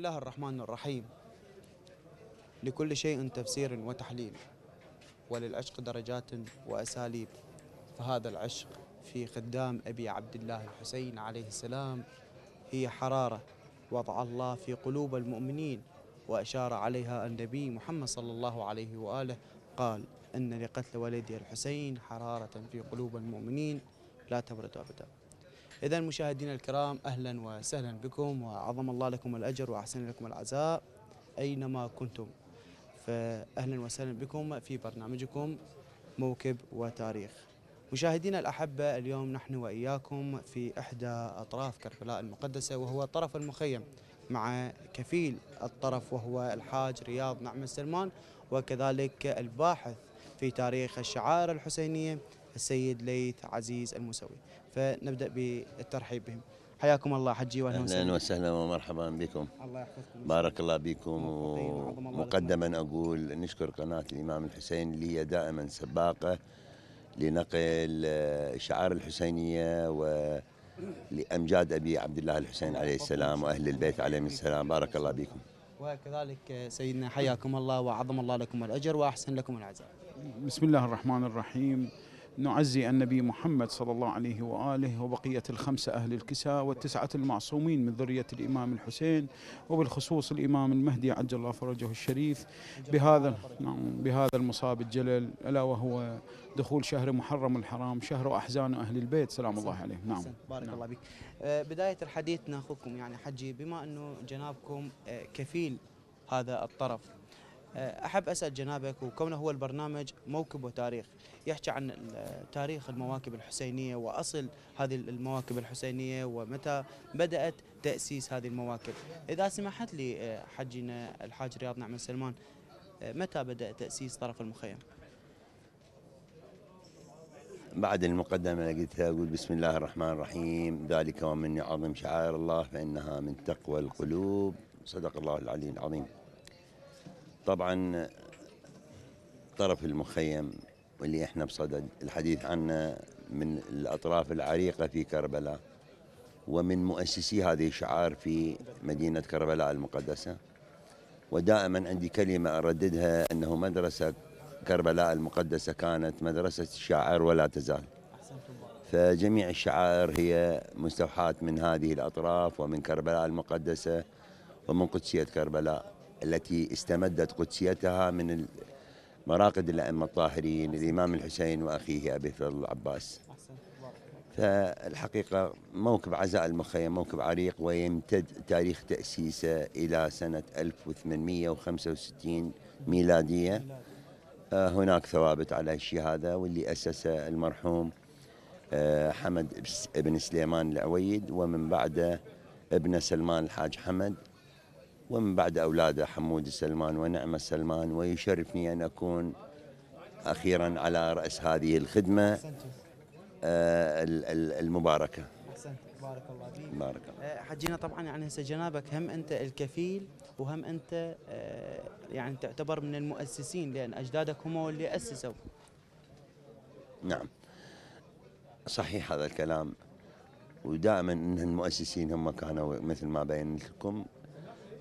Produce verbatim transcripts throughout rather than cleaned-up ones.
الله الرحمن الرحيم. لكل شيء تفسير وتحليل، وللعشق درجات وأساليب، فهذا العشق في خدام أبي عبد الله الحسين عليه السلام هي حرارة وضع الله في قلوب المؤمنين، وأشار عليها النبي محمد صلى الله عليه وآله، قال إن لقتل ولدي الحسين حرارة في قلوب المؤمنين لا تبرد أبدا. إذن مشاهدينا الكرام، أهلا وسهلا بكم، وعظم الله لكم الأجر وأحسن لكم العزاء أينما كنتم. فأهلا وسهلا بكم في برنامجكم موكب وتاريخ. مشاهدينا الأحبة، اليوم نحن وإياكم في إحدى أطراف كربلاء المقدسة، وهو طرف المخيم، مع كفيل الطرف وهو الحاج رياض نعمة سلمان، وكذلك الباحث في تاريخ الشعائر الحسينية السيد ليث عزيز الموسوي. فنبدأ بالترحيب بهم. حياكم الله حجي، واهلا وسهلا. اهلا وسهلا ومرحبا بكم. الله يحفظكم. بارك الله بكم. ومقدما اقول نشكر قناة الامام الحسين اللي هي دائما سباقة لنقل الشعائر الحسينية و لأمجاد أبي عبد الله الحسين عليه السلام وأهل البيت عليهم السلام. بارك الله بكم. وكذلك سيدنا، حياكم الله وعظم الله لكم الأجر وأحسن لكم العزاء. بسم الله الرحمن الرحيم. نعزي النبي محمد صلى الله عليه وآله وبقية الخمسة أهل الكساء والتسعة المعصومين من ذرية الإمام الحسين، وبالخصوص الإمام المهدي عجل الله فرجه الشريف، بهذا بهذا المصاب الجلل، ألا وهو دخول شهر محرم الحرام، شهر أحزان أهل البيت سلام الله عليهم. نعم. بارك نعم. الله بك. بداية الحديث ناخذكم يعني حجي، بما أنه جنابكم كفيل هذا الطرف، أحب أسأل جنابك، وكونه هو البرنامج موكب وتاريخ يحكي عن تاريخ المواكب الحسينية وأصل هذه المواكب الحسينية ومتى بدأت تأسيس هذه المواكب، إذا سمحت لي حجنا الحاج رياض نعمة سلمان، متى بدأ تأسيس طرف المخيم؟ بعد المقدمة قلتها، أقول بسم الله الرحمن الرحيم. ذلك ومن يعظم شعائر الله فإنها من تقوى القلوب، صدق الله العلي العظيم. طبعا طرف المخيم واللي احنا بصدد الحديث عنه من الأطراف العريقة في كربلاء، ومن مؤسسي هذه الشعائر في مدينة كربلاء المقدسة. ودائما عندي كلمة أرددها، أنه مدرسة كربلاء المقدسة كانت مدرسة الشعائر ولا تزال، فجميع الشعائر هي مستوحاة من هذه الأطراف ومن كربلاء المقدسة ومن قدسية كربلاء التي استمدت قدسيتها من مراقد الأئمة الطاهرين الإمام الحسين وأخيه أبي فضل العباس. فالحقيقة موكب عزاء المخيم موكب عريق، ويمتد تاريخ تأسيسه إلى سنة ألف وثمانمئة وخمسة وستين ميلادية. هناك ثوابت على الشيء هذا، واللي أسسه المرحوم حمد بن سليمان العويد، ومن بعده ابن سلمان الحاج حمد، ومن بعد أولاده حمود السلمان ونعمة السلمان. ويشرفني أن أكون أخيراً على رأس هذه الخدمة المباركة. أحسنت. بارك الله فيك. بارك الله. حجينا طبعاً يعني هسه جنابك، هم أنت الكفيل وهم أنت يعني تعتبر من المؤسسين، لأن أجدادك هم اللي أسسوا. نعم صحيح هذا الكلام، ودائماً أن المؤسسين هم كانوا مثل ما بينت لكم.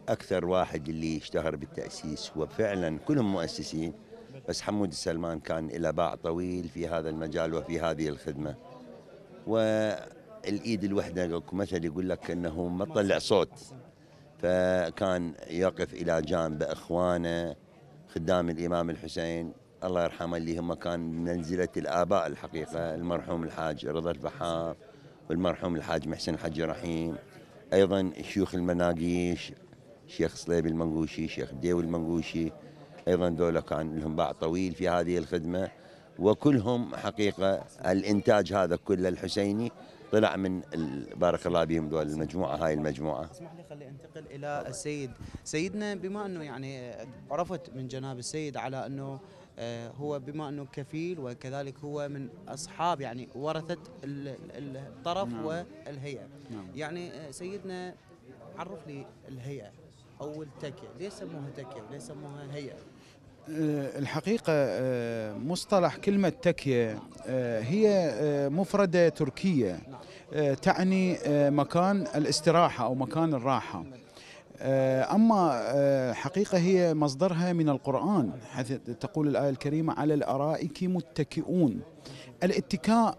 أكثر واحد اللي اشتهر بالتأسيس، وفعلا كلهم مؤسسين، بس حمود السلمان كان له باع طويل في هذا المجال وفي هذه الخدمة. والإيد الوحدة مثل يقول لك أنه ما طلع صوت، فكان يقف إلى جانب إخوانه خدام الإمام الحسين الله يرحمه، اللي هم كان منزلة الآباء الحقيقة، المرحوم الحاج رضا الفحار والمرحوم الحاج محسن الحكيم رحيم، أيضا شيوخ المناقيش، شيخ صليبي المنقوشي، شيخ بديو المنقوشي، أيضا دولة كان لهم باع طويل في هذه الخدمة. وكلهم حقيقة الإنتاج هذا كله الحسيني طلع من بارك الله بهم دول المجموعة، هاي المجموعة. اسمح لي خلي أنتقل إلى السيد سيدنا، بما أنه يعني عرفت من جناب السيد على أنه هو بما أنه كفيل، وكذلك هو من أصحاب يعني ورثة الطرف. نعم. والهيئة. نعم. يعني سيدنا عرف لي الهيئة أو التكية، ليش سموها تكية وليش سموها هيئة؟ الحقيقة مصطلح كلمة تكية هي مفردة تركية تعني مكان الاستراحة أو مكان الراحة، أما حقيقة هي مصدرها من القرآن، حيث تقول الآية الكريمة على الأرائك متكئون. الاتكاء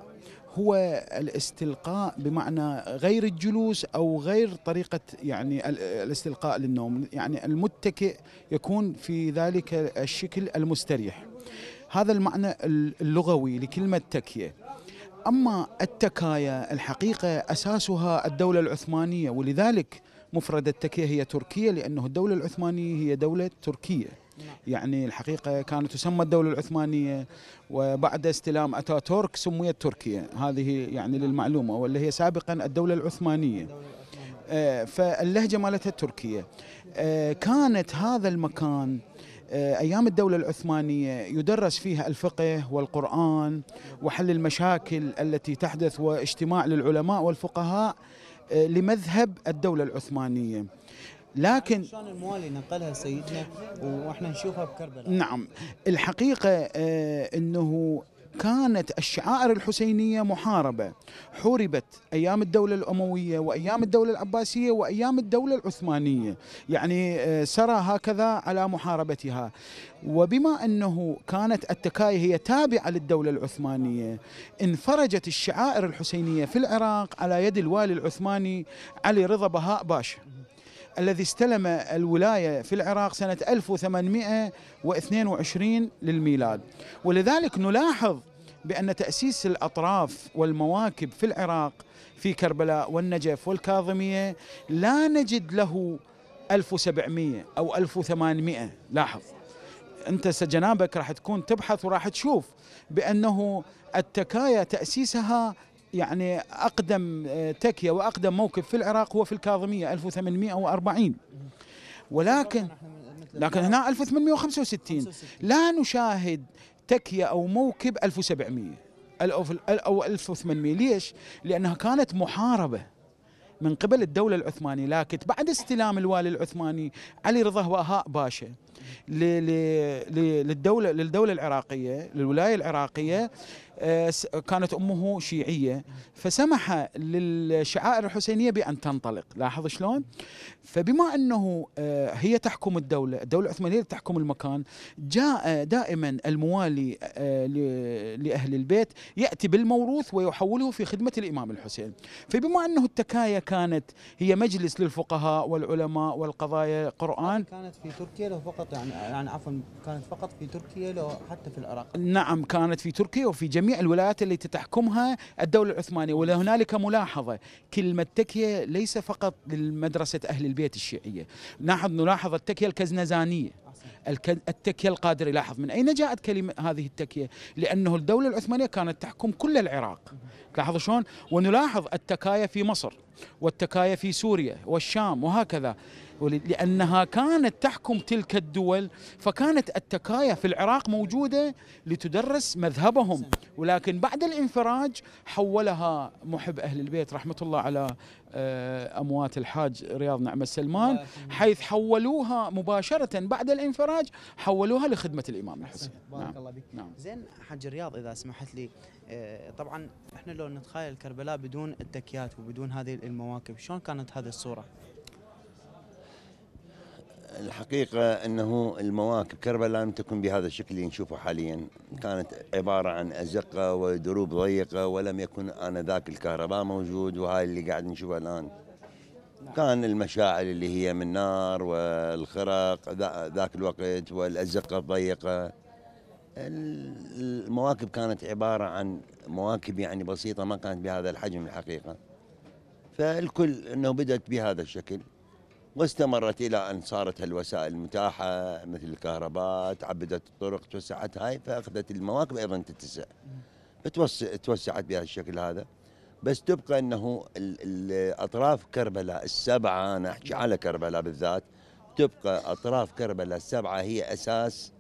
هو الاستلقاء بمعنى غير الجلوس أو غير طريقة يعني الاستلقاء للنوم، يعني المتكئ يكون في ذلك الشكل المستريح. هذا المعنى اللغوي لكلمة تكية. أما التكاية الحقيقة أساسها الدولة العثمانية، ولذلك مفردة التكية هي تركيا، لأنه الدولة العثمانية هي دولة تركية. يعني الحقيقة كانت تسمى الدولة العثمانية، وبعد استلام أتاتورك سميت تركيا، هذه يعني للمعلومة، واللي هي سابقا الدولة العثمانية. فاللهجة مالتها التركية. كانت هذا المكان أيام الدولة العثمانية يدرس فيها الفقه والقرآن وحل المشاكل التي تحدث، واجتماع للعلماء والفقهاء لمذهب الدولة العثمانية. لكن شلون الموالي نقلها سيدنا واحنا نشوفها بكربلاء. نعم، الحقيقة انه كانت الشعائر الحسينية محاربة، حوربت أيام الدولة الأموية وأيام الدولة العباسية وأيام الدولة العثمانية، يعني سرى هكذا على محاربتها. وبما أنه كانت التكاية هي تابعة للدولة العثمانية، انفرجت الشعائر الحسينية في العراق على يد الوالي العثماني علي رضا بهاء باشا، الذي استلم الولاية في العراق سنة ألف وثمانمئة واثنين وعشرين للميلاد. ولذلك نلاحظ بأن تأسيس الأطراف والمواكب في العراق في كربلاء والنجف والكاظمية لا نجد له ألف وسبعمئة أو ألف وثمانمئة. لاحظ أنت سجنابك راح تكون تبحث وراح تشوف بأنه التكاية تأسيسها يعني أقدم تكية وأقدم موكب في العراق هو في الكاظمية ألف وثمانمئة وأربعين، ولكن لكن هنا ألف وثمانمئة وخمسة وستين لا نشاهد تكية أو موكب ألف وسبعمئة أو ألف وثمانمئة. ليش؟ لأنها كانت محاربة من قبل الدولة العثمانية. لكن بعد استلام الوالي العثماني علي رضا بهاء باشا للدولة للدولة العراقية للولاية العراقية، كانت أمه شيعية، فسمح للشعائر الحسينية بأن تنطلق. لاحظ شلون؟ فبما أنه هي تحكم الدولة الدولة العثمانية تحكم المكان، جاء دائما الموالي لأهل البيت يأتي بالموروث ويحوله في خدمة الإمام الحسين. فبما أنه التكاية كانت هي مجلس للفقهاء والعلماء والقضايا قرآن، كانت في تركيا لو فقط يعني, يعني عفوا كانت فقط في تركيا لو حتى في العراق؟ نعم، كانت في تركيا وفي جميع الولايات التي تحكمها الدولة العثمانية. وهنالك ملاحظة، كلمة تكية ليس فقط لمدرسة أهل البيت الشيعية، نحن نلاحظ التكية الكزنزانية، التكية القادري. لاحظ من أين جاءت كلمة هذه التكية، لأنه الدولة العثمانية كانت تحكم كل العراق. لاحظوا شلون؟ ونلاحظ التكاية في مصر والتكاية في سوريا والشام وهكذا، لأنها كانت تحكم تلك الدول، فكانت التكاية في العراق موجودة لتدرس مذهبهم. ولكن بعد الانفراج حولها محب أهل البيت رحمة الله على أموات الحاج رياض نعمة سلمان، حيث حولوها مباشرة بعد الانفراج حولوها لخدمة الإمام الحسين. بارك نعم. الله بك. نعم. زين حاج رياض، إذا سمحت لي، طبعا احنا لو نتخيل كربلاء بدون التكيات وبدون هذه المواكب، شلون كانت هذه الصورة؟ الحقيقة أنه المواكب كربلاء لم تكن بهذا الشكل اللي نشوفه حاليا، كانت عبارة عن أزقة ودروب ضيقة، ولم يكن آنذاك الكهرباء موجود وهاي اللي قاعد نشوفها الآن. كان المشاعل اللي هي من نار والخرق ذاك الوقت والأزقة الضيقة. المواكب كانت عبارة عن مواكب يعني بسيطة، ما كانت بهذا الحجم الحقيقة. فالكل أنه بدأت بهذا الشكل واستمرت إلى أن صارت الوسائل المتاحة مثل الكهرباء، تعبدت الطرق، توسعت هاي، فأخذت المواكب أيضا تتسع، فتوسعت بهذا الشكل هذا. بس تبقى أنه أطراف كربلاء السبعة، أنا أحكي على كربلاء بالذات، تبقى أطراف كربلاء السبعة هي أساس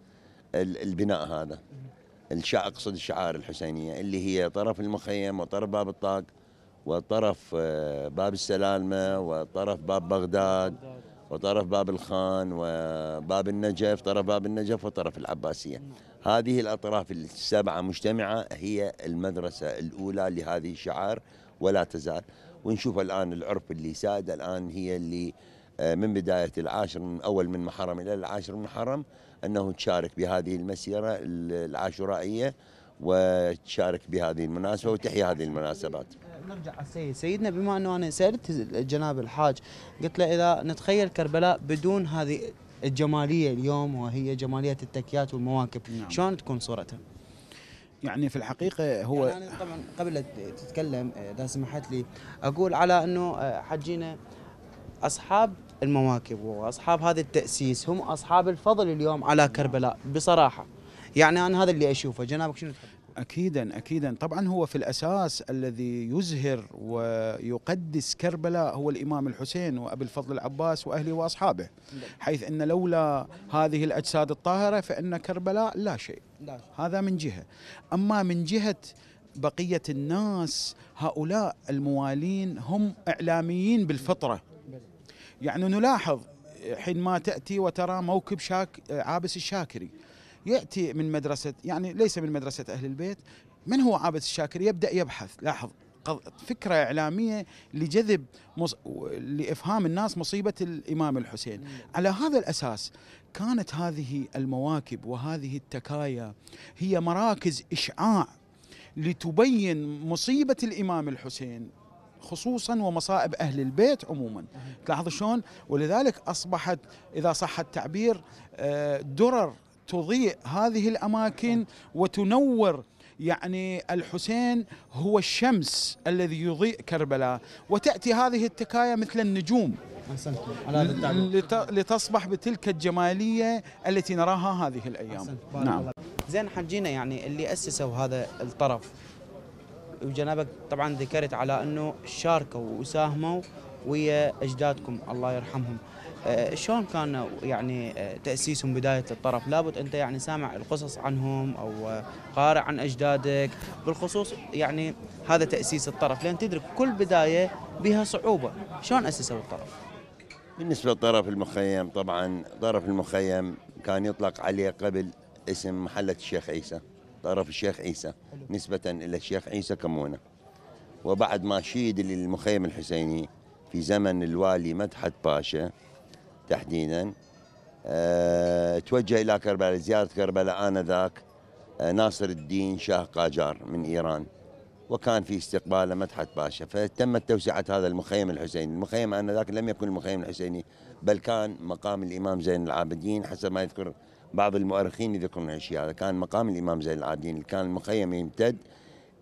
البناء هذا، الشع أقصد الشعائر الحسينية اللي هي طرف المخيم وطرف باب الطاق وطرف باب السلالمة وطرف باب بغداد وطرف باب الخان وباب النجف، طرف باب النجف وطرف العباسية. هذه الأطراف السبعة مجتمعة هي المدرسة الأولى لهذه الشعائر ولا تزال، ونشوف الآن العرف اللي ساد الآن هي اللي من بداية العاشر من أول من محرم إلى العاشر من محرم أنه تشارك بهذه المسيرة العاشورائية وتشارك بهذه المناسبة وتحيي هذه المناسبات. نرجع على السيد سيدنا، بما أنه أنا سألت جناب الحاج قلت له إذا نتخيل كربلاء بدون هذه الجمالية اليوم وهي جمالية التكيات والمواكب، نعم، شلون تكون صورتها؟ يعني في الحقيقة هو يعني أنا طبعا قبل تتكلم إذا سمحت لي أقول على أنه حجينا أصحاب المواكب وأصحاب هذا التأسيس هم أصحاب الفضل اليوم على كربلاء بصراحة، يعني أنا هذا اللي أشوفه. جنابك شنو تحب؟ أكيدا أكيدا طبعا هو في الأساس الذي يزهر ويقدس كربلاء هو الإمام الحسين وأبي الفضل العباس وأهله وأصحابه، حيث أن لولا هذه الأجساد الطاهرة فإن كربلاء لا شيء. هذا من جهة. أما من جهة بقية الناس، هؤلاء الموالين هم إعلاميين بالفطرة، يعني نلاحظ حينما تأتي وترى موكب شاك عابس الشاكري يأتي من مدرسة، يعني ليس من مدرسة أهل البيت. من هو عابس الشاكري؟ يبدأ يبحث، لاحظ، فكرة إعلامية لجذب مص... لإفهام الناس مصيبة الإمام الحسين. على هذا الأساس كانت هذه المواكب وهذه التكايا هي مراكز إشعاع لتبين مصيبة الإمام الحسين خصوصا ومصائب أهل البيت عموما. تلاحظ شلون؟ ولذلك أصبحت إذا صح التعبير درر تضيء هذه الأماكن وتنور، يعني الحسين هو الشمس الذي يضيء كربلاء، وتأتي هذه التكايا مثل النجوم لتصبح بتلك الجمالية التي نراها هذه الأيام. نعم. زين حجينا، يعني اللي أسسوا هذا الطرف وجنابك طبعا ذكرت على أنه شاركوا وساهموا ويا أجدادكم الله يرحمهم، شلون كان يعني تأسيسهم بداية الطرف؟ لابد أنت يعني سامع القصص عنهم أو قارئ عن أجدادك بالخصوص، يعني هذا تأسيس الطرف لأن تدرك كل بداية بها صعوبة. شلون أسسوا الطرف؟ بالنسبة لطرف المخيم، طبعا طرف المخيم كان يطلق عليه قبل اسم محلة الشيخ عيسى، طرف الشيخ عيسى نسبة إلى الشيخ عيسى كمونة. وبعد ما شيد للمخيم الحسيني في زمن الوالي مدحت باشا تحديدا، أه توجه إلى كربلاء لزيارة كربلاء آنذاك أه ناصر الدين شاه قاجار من إيران، وكان في استقباله مدحت باشا، فتمت توسعة هذا المخيم الحسيني. المخيم آنذاك لم يكن المخيم الحسيني، بل كان مقام الإمام زين العابدين حسب ما يذكر بعض المؤرخين يذكرون هالشيء. هذا كان مقام الإمام زين العابدين، كان المخيم يمتد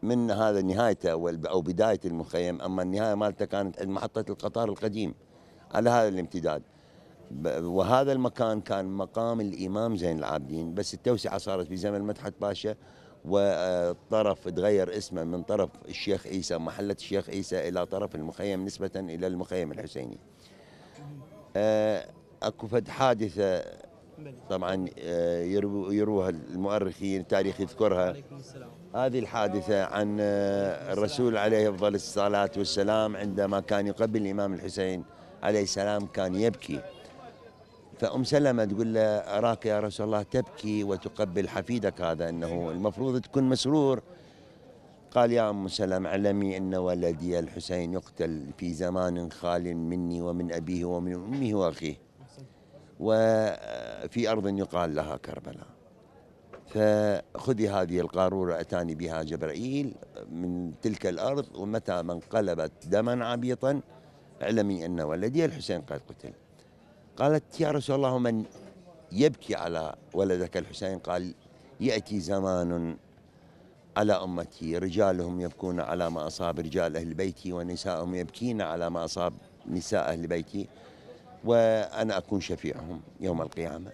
من هذا نهايته أو بداية المخيم، أما النهاية مالته كانت محطة القطار القديم على هذا الامتداد. وهذا المكان كان مقام الإمام زين العابدين، بس التوسعة صارت في زمن مدحت باشا، وطرف تغير اسمه من طرف الشيخ عيسى محلة الشيخ عيسى إلى طرف المخيم نسبة إلى المخيم الحسيني. أكو حادثة طبعا يروها المؤرخين، التاريخ يذكرها هذه الحادثة عن الرسول عليه أفضل الصلاة والسلام عندما كان يقبل الإمام الحسين عليه السلام كان يبكي، فأم سلمة تقول له أراك يا رسول الله تبكي وتقبل حفيدك هذا، أنه المفروض تكون مسرور. قال يا أم سلمة اعلمي أن ولدي الحسين يقتل في زمان خال مني ومن أبيه ومن أمه وأخيه، وفي أرض يقال لها كربلاء، فخذي هذه القارورة أتاني بها جبرائيل من تلك الأرض، ومتى ما انقلبت دما عبيطا اعلمي أن ولدي الحسين قد قتل. قالت يا رسول الله من يبكي على ولدك الحسين؟ قال يأتي زمان على أمتي رجالهم يبكون على ما أصاب رجال أهل بيتي ونساءهم يبكين على ما أصاب نساء أهل بيتي، وأنا أكون شفيعهم يوم القيامة.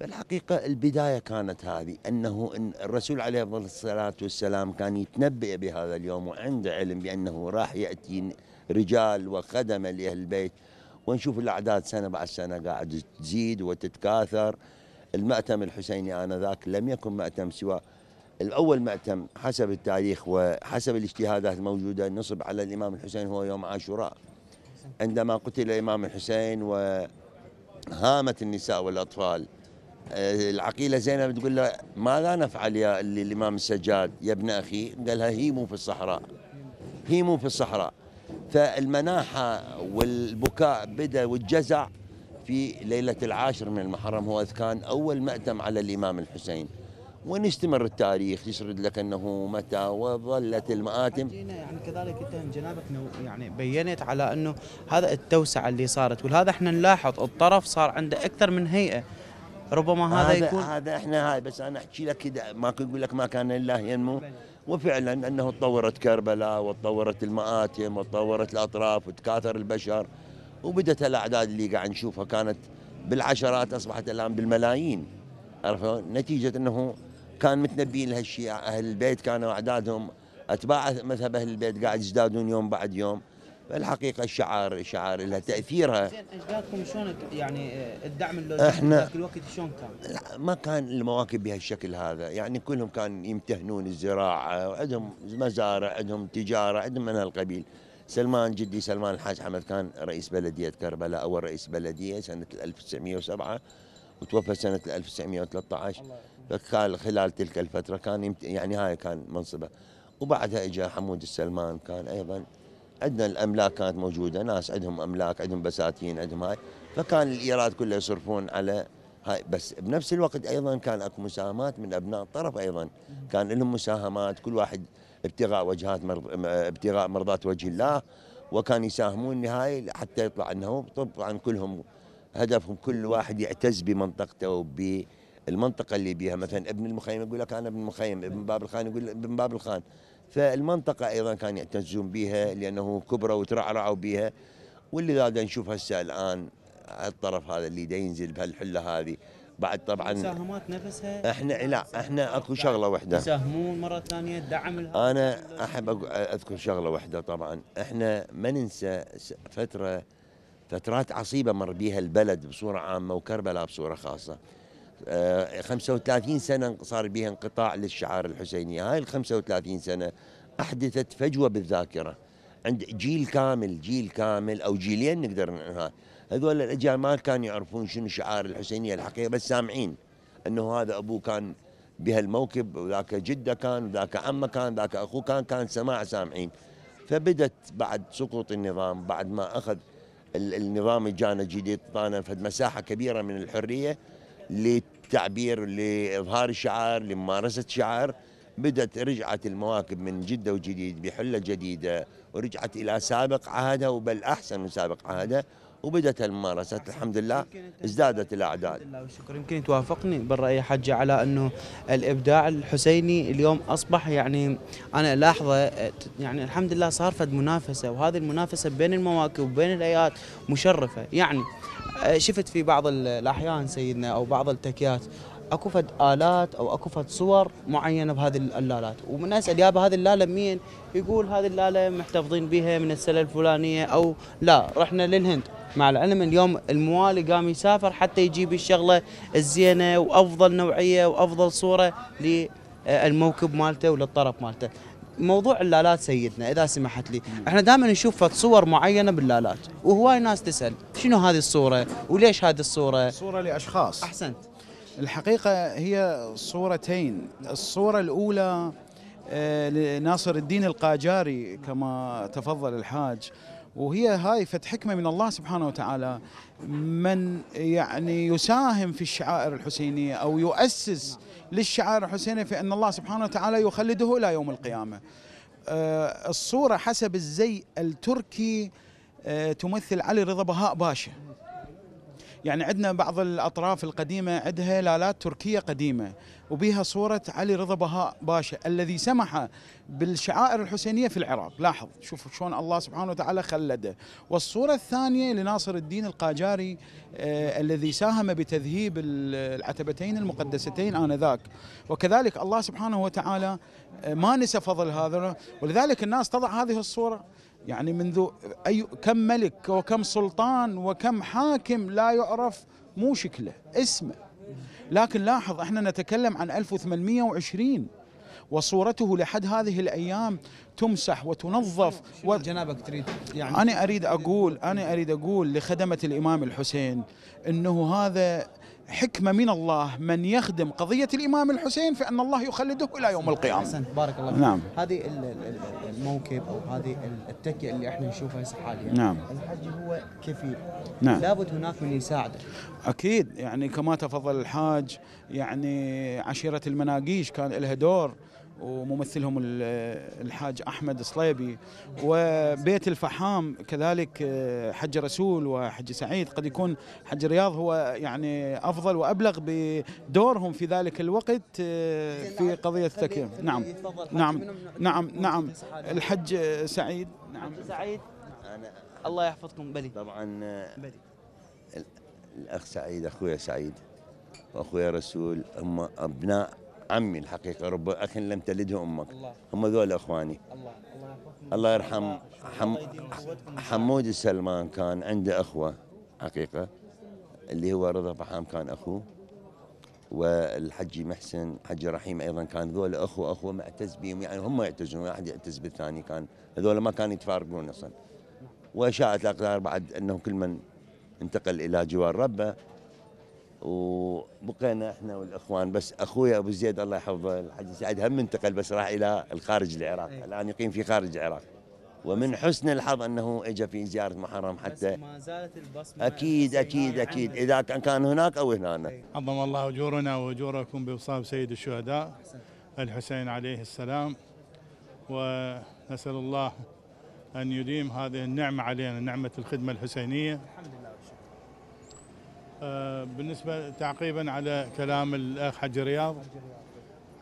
فالحقيقة البداية كانت هذه، أنه إن الرسول عليه الصلاة والسلام كان يتنبأ بهذا اليوم وعنده علم بأنه راح يأتي رجال وخدمة لأهل البيت، ونشوف الأعداد سنة بعد سنة قاعد تزيد وتتكاثر. المأتم الحسيني آنذاك لم يكن مأتم سوى الأول مأتم حسب التاريخ وحسب الاجتهادات الموجودة نصب على الإمام الحسين هو يوم عاشوراء، عندما قتل الإمام الحسين وهامت النساء والأطفال. العقيلة زينب تقول له ماذا نفعل يا الإمام السجاد يا ابن أخي؟ قال لها هيموا في الصحراء، هيموا في الصحراء. فالمناحة والبكاء بدأ والجزع، في ليلة العاشر من المحرم، هو كان أول مأتم على الإمام الحسين، ونستمر التاريخ يسرد لك أنه متى وظلت المآتم. يعني كذلك أنت من جنابك يعني بيّنت على أنه هذا التوسعة اللي صارت، ولهذا إحنا نلاحظ الطرف صار عنده أكثر من هيئة، ربما هذا, هذا يكون هذا إحنا هاي بس أنا أحكي لك كذا، ما أقول لك ما كان الله ينمو، وفعلا أنه تطورت كربلاء وتطورت المآتم وتطورت الأطراف وتكاثر البشر، وبدت الأعداد اللي قاعد نشوفها كانت بالعشرات أصبحت الآن بالملايين، عرفوا؟ نتيجة أنه كان متنبين لهالشيء، أهل البيت كانوا أعدادهم أتباع مذهب أهل البيت قاعد يزدادون يوم بعد يوم، فالحقيقة الشعائر الشعائر لها تأثيرها. زين أجدادكم شلون يعني الدعم اللوجستي ذاك الوقت شلون كان؟ ما كان المواكب بهالشكل هذا، يعني كلهم كانوا يمتهنون الزراعة، عندهم مزارع، عندهم تجارة، عندهم من هالقبيل. سلمان جدي سلمان الحاج حمد كان رئيس بلدية كربلاء، أول رئيس بلدية سنة ألف وتسعمئة وسبعة وتوفى سنة ألف وتسعمئة وثلاثة عشر، فكان خلال تلك الفترة كان يعني هاي كان منصبه. وبعدها اجى حمود السلمان، كان أيضا عندنا الأملاك كانت موجودة، ناس عندهم أملاك، عندهم بساتين، عندهم هاي، فكان الإيراد كله يصرفون على هاي، بس بنفس الوقت أيضا كان أكو مساهمات من أبناء الطرف، أيضا كان لهم مساهمات، كل واحد ابتغاء وجهات مرض... ابتغاء مرضات وجه الله، وكان يساهمون لهاي حتى يطلع أنه طبعا كلهم هدفهم كل واحد يعتز بمنطقته وبالمنطقة اللي بيها، مثلا ابن المخيم يقول لك أنا ابن المخيم، ابن باب الخان يقول ابن باب الخان، فالمنطقة أيضا كان يعتزون بها لأنه كبروا وترعرعوا بها، واللي قاعدين نشوف هسه الآن الطرف هذا اللي دا ينزل بهالحلة هذه. بعد طبعا مساهمات نفسها احنا لا احنا اكو شغله وحده يساهمون مره ثانيه دعم. انا احب اذكر شغله وحده، طبعا احنا ما ننسى فتره فترات عصيبه مر بيها البلد بصوره عامه وكربلاء بصوره خاصه. اه خمسة وثلاثين سنه صار بيها انقطاع للشعائر الحسينيه، هاي ال خمسة وثلاثين سنه احدثت فجوه بالذاكره عند جيل كامل، جيل كامل او جيلين نقدر نقولها. هذول الاجيال ما كانوا يعرفون شنو الشعائر الحسينيه الحقيقه، بس سامعين انه هذا ابوه كان بهالموكب وذاك جده كان وذاك عمه كان ذاك اخوه كان، كان سماع سامعين. فبدت بعد سقوط النظام، بعد ما اخذ النظام الجانا الجديد طانا فد مساحه كبيره من الحريه للتعبير لاظهار الشعائر لممارسه الشعائر، بدت رجعت المواكب من جده وجديد بحله جديده، ورجعت الى سابق عهدها وبل احسن من سابق عهدها، وبدأت الممارسات الحمد لله، ازدادت الأعداد. الحمد لله والشكر. يمكن توافقني بالرأي حجة على أنه الإبداع الحسيني اليوم أصبح يعني أنا لاحظة يعني الحمد لله صار فد منافسة، وهذه المنافسة بين المواكب وبين الهيئات مشرفة. يعني شفت في بعض الأحيان سيدنا أو بعض التكيات اكو فد آلات أو اكو فد صور معينة بهذه اللالات، ومن أسأل يابا هذه اللالة مين؟ يقول هذه اللالة محتفظين بها من السنة الفلانية، أو لا رحنا للهند. مع العلم اليوم الموالي قام يسافر حتى يجيب الشغله الزينه وافضل نوعيه وافضل صوره للموكب مالته وللطرف مالته. موضوع اللالات سيدنا اذا سمحت لي، احنا دائما نشوف صور معينه باللالات، وهواي ناس تسال شنو هذه الصوره وليش هذه الصوره؟ صوره لاشخاص. احسنت. الحقيقه هي صورتين، الصوره الاولى لناصر الدين القاجاري كما تفضل الحاج، وهي هاي فت حكمة من الله سبحانه وتعالى، من يعني يساهم في الشعائر الحسينية أو يؤسس للشعائر الحسينية، في أن الله سبحانه وتعالى يخلده إلى يوم القيامة. الصورة حسب الزي التركي تمثل علي رضا بهاء باشا، يعني عندنا بعض الأطراف القديمة عندها لالات تركية قديمة وبها صورة علي رضا بهاء باشا الذي سمح بالشعائر الحسينية في العراق. لاحظ شوف شلون الله سبحانه وتعالى خلده. والصورة الثانية لناصر الدين القاجاري آه الذي ساهم بتذهيب العتبتين المقدستين آنذاك، وكذلك الله سبحانه وتعالى آه ما نسى فضل هذا، ولذلك الناس تضع هذه الصورة. يعني منذ أي كم ملك وكم سلطان وكم حاكم لا يعرف مو شكله اسمه، لكن لاحظ احنا نتكلم عن ألف وثمانمئة وعشرين وصورته لحد هذه الأيام تمسح وتنظف. و... جنابك تريد يعني أنا أريد أقول أنا أريد أقول لخدمة الإمام الحسين أنه هذا حكمة من الله من يخدم قضية الإمام الحسين فإن الله يخلده إلى يوم القيامة. حسن بارك الله فيك. نعم. هذه الموكب أو هذه التكية اللي احنا نشوفها هسه حاليا. نعم. الحج هو كفيل. نعم. لابد هناك من يساعده. أكيد، يعني كما تفضل الحاج، يعني عشيرة المناقيش كان لها دور، وممثلهم الحاج أحمد صليبي، وبيت الفحام كذلك حج رسول وحج سعيد، قد يكون حج رياض هو يعني أفضل وأبلغ بدورهم في ذلك الوقت في قضية التكية. نعم نعم نعم نعم الحج سعيد. نعم سعيد، الله يحفظكم. بلي طبعا الأخ سعيد، أخويا سعيد وأخويا رسول هم أبناء عمي الحقيقة، رب أخ لم تلده أمك، هم ذول أخواني. الله, الله يرحم حم حمود السلمان كان عنده أخوة حقيقة، اللي هو رضا بحام كان أخوه، والحجي محسن حجي رحيم أيضا كان ذول أخو أخوه معتز بهم، يعني هم يعتزون، واحد يعتز بالثاني، كان هذول ما كانوا يتفارقون أصلا. وشاءت الأقدار بعد أنه كل من انتقل إلى جوار ربه، وبقينا احنا والاخوان. بس اخويا ابو زيد الله يحفظه الحاج سعيد هم انتقل، بس راح الى الخارج العراق، الان يعني يقيم في خارج العراق، ومن حسن الحظ انه اجى في زياره محرم حتى. بس ما زالت البصمه. اكيد اكيد اكيد، اذا كان هناك او هنا. عظم الله اجورنا واجوركم بوصاف سيد الشهداء الحسين عليه السلام، ونسال الله ان يديم هذه النعمه علينا، نعمه الخدمه الحسينيه. الحمد لله. بالنسبة تعقيبا على كلام الأخ حج رياض،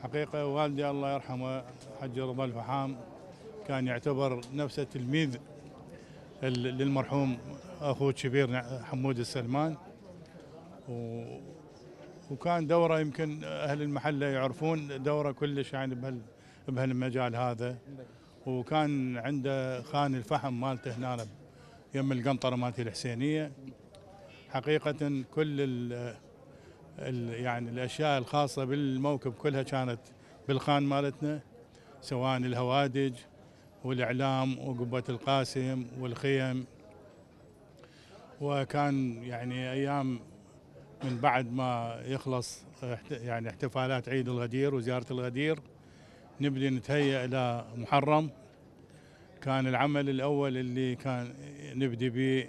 حقيقة والدي الله يرحمه حج رضا الفحام كان يعتبر نفسه تلميذ للمرحوم أخوه الكبير حمود السلمان، وكان دوره يمكن أهل المحلة يعرفون دوره كلش يعني بهال بهالمجال هذا، وكان عنده خان الفحم مالته هنا يم القنطرة مالته الحسينية. حقيقة كل ال ال يعني الأشياء الخاصة بالموكب كلها كانت بالخان مالتنا، سواء الهوادج والإعلام وقبة القاسم والخيم. وكان يعني أيام من بعد ما يخلص يعني احتفالات عيد الغدير وزيارة الغدير نبدأ نتهيأ إلى محرم. كان العمل الأول اللي كان نبدأ به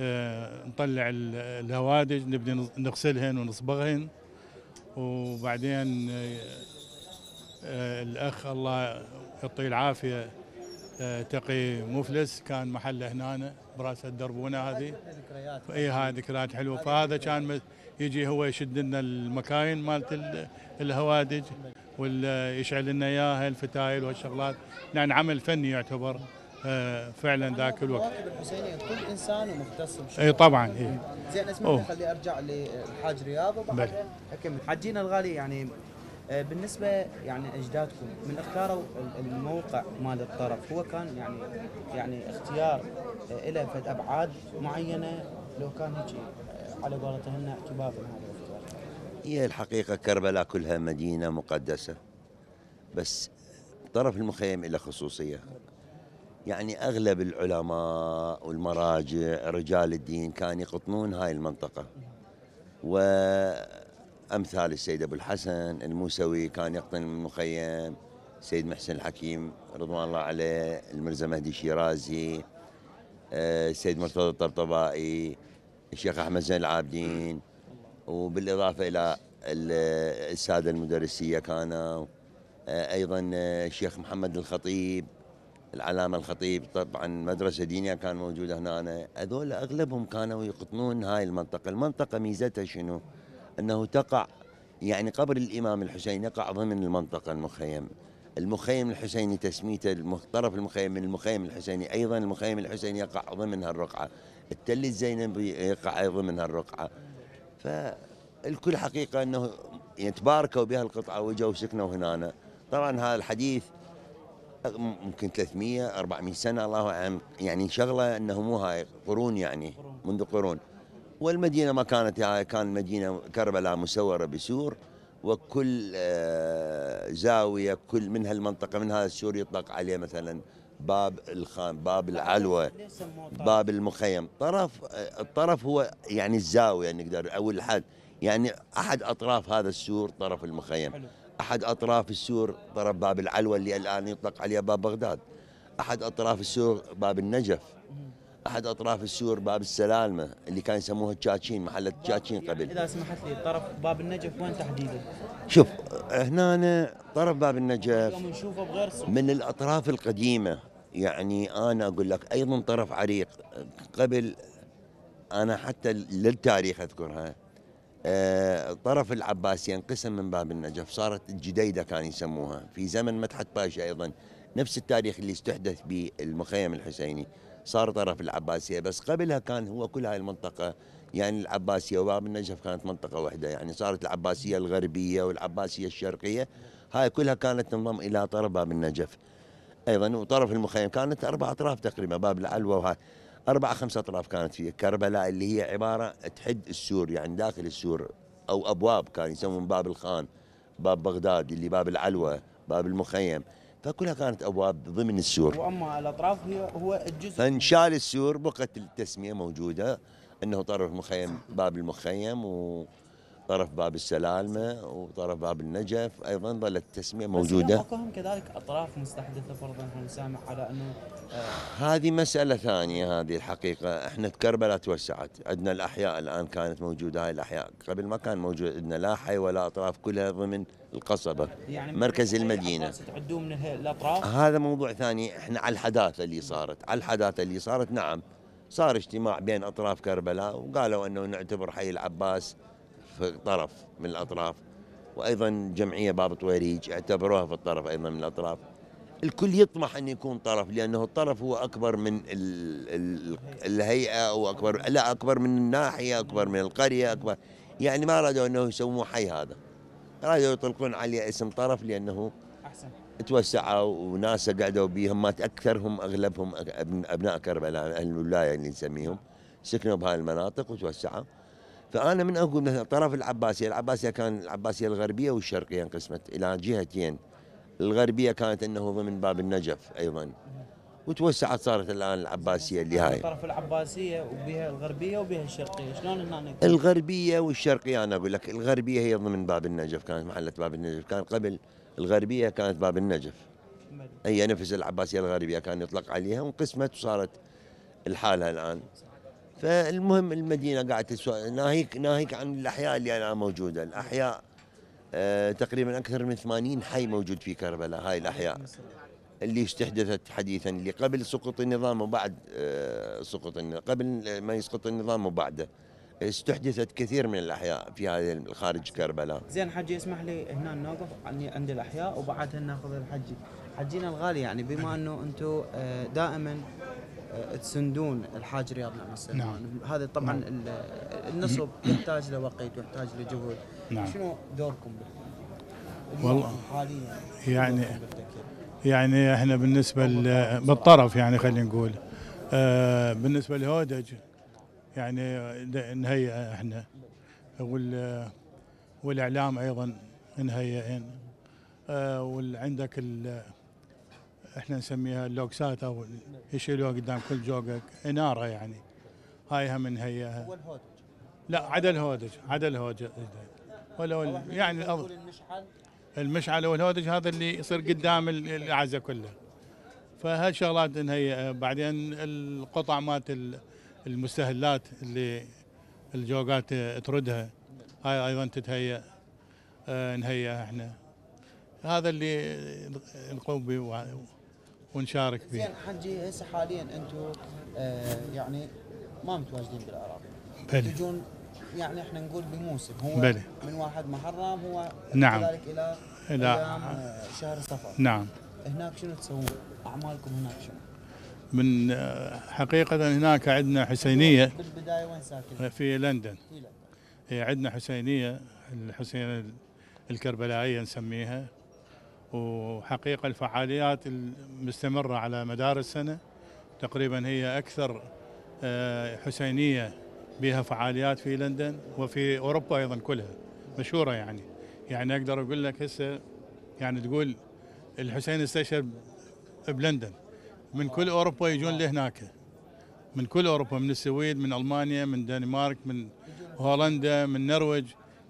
آه، نطلع الهوادج، نبدأ نغسلهن ونصبغهن، وبعدين آه، آه، الأخ الله يعطيه العافية آه، تقي مفلس كان محله هنا براسة الدربونة هذه. اي هاي ذكريات حلوة. فهذا كان يجي هو يشد لنا المكاين مالت الهوادج ويشعل لنا اياها الفتايل والشغلات، يعني عمل فني يعتبر فعلا ذاك الوقت. كل انسان ومختص بشغله. اي طبعا. اي زين، اسمع، خلي ارجع للحاج رياض وبعدين اكمل. حاجينا الغالي، يعني بالنسبه يعني اجدادكم من اختاروا الموقع مال الطرف هو كان يعني يعني اختيار له فد ابعاد معينه، لو كان هيك على قولتهن كباب هذا الاختيار. هي الحقيقه كربلاء كلها مدينه مقدسه، بس طرف المخيم له خصوصيه. يعني أغلب العلماء والمراجع رجال الدين كانوا يقطنون هاي المنطقة، وأمثال السيد أبو الحسن الموسوي كان يقطن من المخيم، السيد محسن الحكيم رضوان الله عليه، المرزا مهدي شيرازي، السيد مرتضى الطرطبائي، الشيخ أحمد زين العابدين، وبالإضافة إلى السادة المدرسية كانوا أيضا الشيخ محمد الخطيب، العلامة الخطيب، طبعا مدرسة دينية كان موجودة هنا. هذول أغلبهم كانوا يقطنون هاي المنطقة. المنطقة ميزتها شنو؟ أنه تقع يعني قبر الإمام الحسين يقع ضمن المنطقة المخيم. المخيم الحسيني تسميته طرف المخيم من المخيم الحسيني، أيضا المخيم الحسيني يقع ضمن هالرقعة، التل الزينبي يقع ضمن هالرقعة. فالكل حقيقة أنه يتباركوا بها القطعة وجوا سكنوا هنا. طبعا هذا الحديث ممكن ثلاثمئة أربعمئة سنة، الله أعلم، يعني شغلة أنه مو هاي، قرون يعني، منذ قرون. والمدينة ما كانت هاي، كان مدينة كربلاء مسورة بسور، وكل زاوية كل من هالمنطقة من هذا السور يطلق عليه مثلا باب الخان، باب العلوة، باب المخيم. طرف الطرف هو يعني الزاوية نقدر، أو الحد يعني أحد أطراف هذا السور طرف المخيم، أحد أطراف السور طرف باب العلوة اللي الآن يطلق عليه باب بغداد، أحد أطراف السور باب النجف، أحد أطراف السور باب السلالمة اللي كان يسموها التشاتشين، محل التشاتشين قبل. يعني إذا سمحت لي، طرف باب النجف وين تحديدا؟ شوف هنا طرف باب النجف نشوفه بغير صوت من الأطراف القديمة، يعني أنا أقول لك أيضا طرف عريق قبل، أنا حتى للتاريخ أذكرها. أه طرف العباسي انقسم من باب النجف، صارت الجديدة كان يسموها في زمن مدحت باشا، أيضا نفس التاريخ اللي استحدث به المخيم الحسيني صار طرف العباسية، بس قبلها كان هو كل هاي المنطقة يعني العباسية وباب النجف كانت منطقة واحدة، يعني صارت العباسية الغربية والعباسية الشرقية هاي كلها كانت تنضم إلى طرف باب النجف أيضا. وطرف المخيم كانت أربع أطراف تقريبا، باب العلوة وهاي أربع خمس أطراف كانت فيها. كربلاء اللي هي عبارة تحد السور يعني داخل السور، أو أبواب كان يسمون باب الخان، باب بغداد اللي باب العلوة، باب المخيم، فكلها كانت ابواب ضمن السور. واما الاطراف هي هو الجزء فانشال السور، بقت التسميه موجوده انه طرف المخيم باب المخيم، وطرف باب السلالمه، وطرف باب النجف، ايضا ظلت التسميه موجوده. بس هم كذلك اطراف مستحدثه فرضا، هو سامع على انه آه هذه مساله ثانيه هذه الحقيقه. احنا كربلاء توسعت، عندنا الاحياء الان كانت موجوده، هاي الاحياء قبل ما كان موجود عندنا لا حي ولا اطراف، كلها ضمن القصبة يعني مركز المدينة. تعدون من الأطراف؟ هذا موضوع ثاني. احنا على الحداثة اللي صارت، على الحداثة اللي صارت نعم صار اجتماع بين أطراف كربلاء وقالوا أنه نعتبر حي العباس في طرف من الأطراف، وأيضا جمعية باب طويريج اعتبروها في الطرف أيضا من الأطراف. الكل يطمح أن يكون طرف، لأنه الطرف هو أكبر من الهيئة، أو أكبر لا أكبر من الناحية، أكبر من القرية، أكبر يعني ما رادوا أنه يسموه حي، هذا رادوا يطلقون عليه اسم طرف لانه احسن توسعوا وناسه قعدوا بيهم، مات اكثرهم اغلبهم ابناء كربلاء، اهل الولايه اللي نسميهم سكنوا بهاي المناطق وتوسعوا. فانا من اقول مثلا طرف العباسيه، العباسيه كان العباسيه الغربيه والشرقيه انقسمت الى جهتين، الغربيه كانت انه ضمن باب النجف ايضا وتوسعت، صارت الان العباسيه اللي هاي طرف العباسيه وبها الغربيه وبها الشرقيه. شلون هنا الغربيه والشرقيه؟ انا اقول لك الغربيه هي ضمن باب النجف، كانت محله باب النجف، كان قبل الغربيه كانت باب النجف هي نفس العباسيه الغربيه كان يطلق عليها، وانقسمت وصارت الحاله الان. فالمهم المدينه قاعده تسوى، ناهيك ناهيك عن الاحياء اللي الان موجوده. الاحياء آه تقريبا اكثر من ثمانين حي موجود في كربلاء، هاي الاحياء اللي استحدثت حديثا، اللي قبل سقوط النظام وبعد سقوط النظام، قبل ما يسقط النظام وبعده استحدثت كثير من الاحياء في هذا خارج كربلاء. زين حجي اسمح لي هنا نوقف عند الاحياء وبعدها ناخذ الحجي. حجينا الغالي، يعني بما انه انتم دائما تسندون الحاج رياض نعمة سلمان، نعم. هذا طبعا نعم. النصب يحتاج لوقت ويحتاج لجهود، نعم. شنو دوركم والله حاليا يعني يعني احنا بالنسبه بالطرف يعني خلينا نقول آه بالنسبه لهودج يعني نهيئه احنا وال والاعلام ايضا نهيئين آه وعندك احنا نسميها اللوكسات او يشيلوها قدام كل جوقك اناره يعني هاي هم نهيئها. والهودج لا عدا الهودج عدا الهودج ولا يعني المشعل المشعل والهودج هذا اللي يصير قدام العزة كله، فهالشغلات نهيئة. بعدين القطع مالت المستهلات اللي الجوقات تردها هاي ايضا تتهيأ نهيئها احنا، هذا اللي نقوم به ونشارك به. زين حجي هسه حاليا انتم آه يعني ما متواجدين بالعراق، تجون يعني احنا نقول بموسم هو بلي. من واحد محرم هو نعم كذلك الى الى شهر صفر، نعم. هناك شنو تسوون؟ اعمالكم هناك شنو؟ من حقيقه هناك عندنا حسينيه بالبدايه وين ساكن؟ في لندن في لندن عندنا حسينيه، الحسينيه الكربلائيه نسميها، وحقيقه الفعاليات المستمره على مدار السنه تقريبا هي اكثر حسينيه بها فعاليات في لندن وفي اوروبا ايضا كلها مشهوره يعني. يعني اقدر اقول لك هسه يعني تقول الحسين استشهد بلندن، من كل اوروبا يجون لهناك، من كل اوروبا، من السويد، من المانيا، من دنمارك، من هولندا، من النرويج،